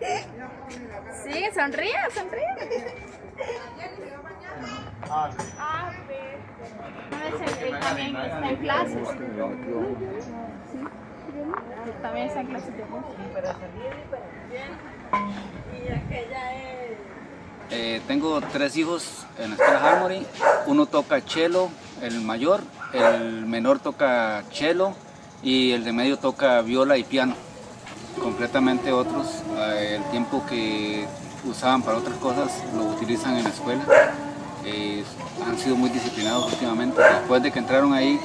Sí, sonríe, sonríe. En clases. También está en clases de música. Y aquella es... tengo 3 hijos en la escuela Harmony. Uno toca cello, el mayor, el menor toca cello y el de medio toca viola y piano. Completamente otros, el tiempo que usaban para otras cosas lo utilizan en la escuela. Han sido muy disciplinados últimamente. Después de que entraron ahí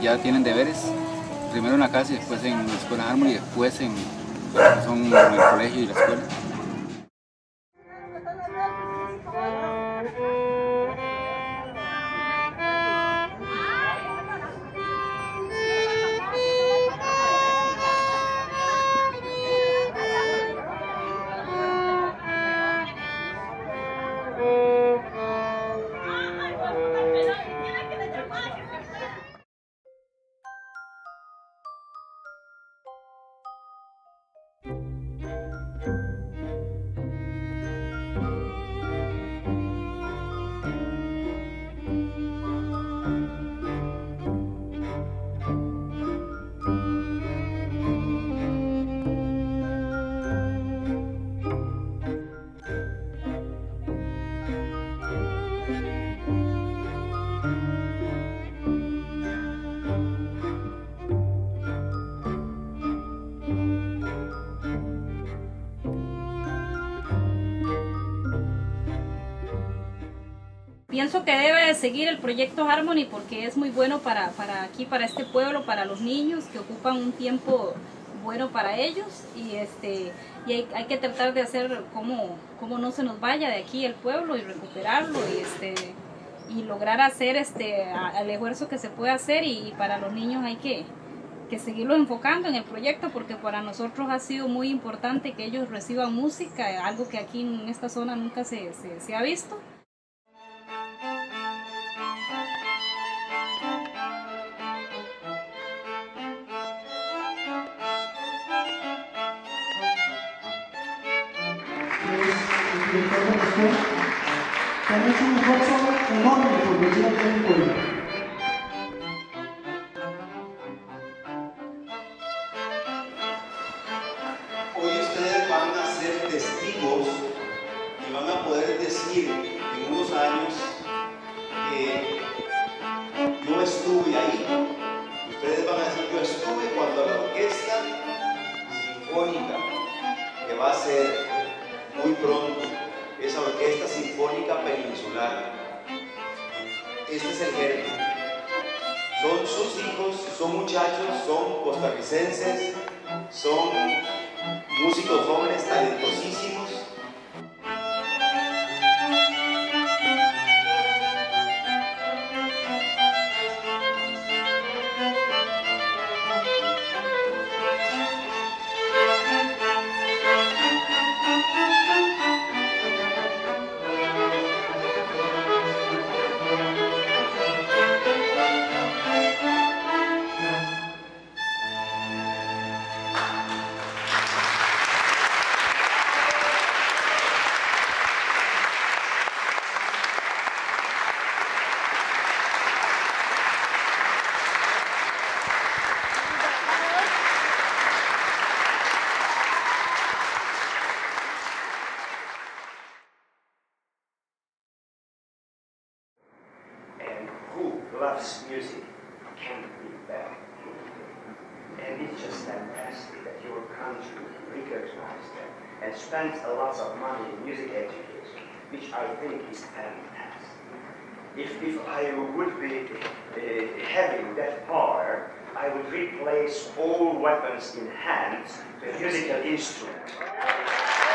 ya tienen deberes, primero en la casa y después en la escuela Harmony y después en el colegio y la escuela. Pienso que debe de seguir el proyecto Harmony porque es muy bueno para aquí, para este pueblo, para los niños que ocupan un tiempo bueno para ellos y, hay que tratar de hacer como no se nos vaya de aquí el pueblo y recuperarlo y lograr hacer el esfuerzo que se puede hacer y para los niños hay que seguirlo enfocando en el proyecto porque para nosotros ha sido muy importante que ellos reciban música, algo que aquí en esta zona nunca se ha visto. Que han hecho un esfuerzo enorme por venir a todo el pueblo. Hoy ustedes van a ser testigos y van a poder decir en unos años que yo estuve ahí. Ustedes van a decir yo estuve cuando la orquesta sinfónica que va a ser muy pronto, esa orquesta sinfónica peninsular. Este es el germen. Son sus hijos, son muchachos, son costarricenses, son músicos jóvenes talentosísimos. Loves music can be bad. And it's just fantastic that your country recognized that and spends a lot of money in music education, which I think is fantastic. If I would be having that power, I would replace all weapons in hands with musical instruments.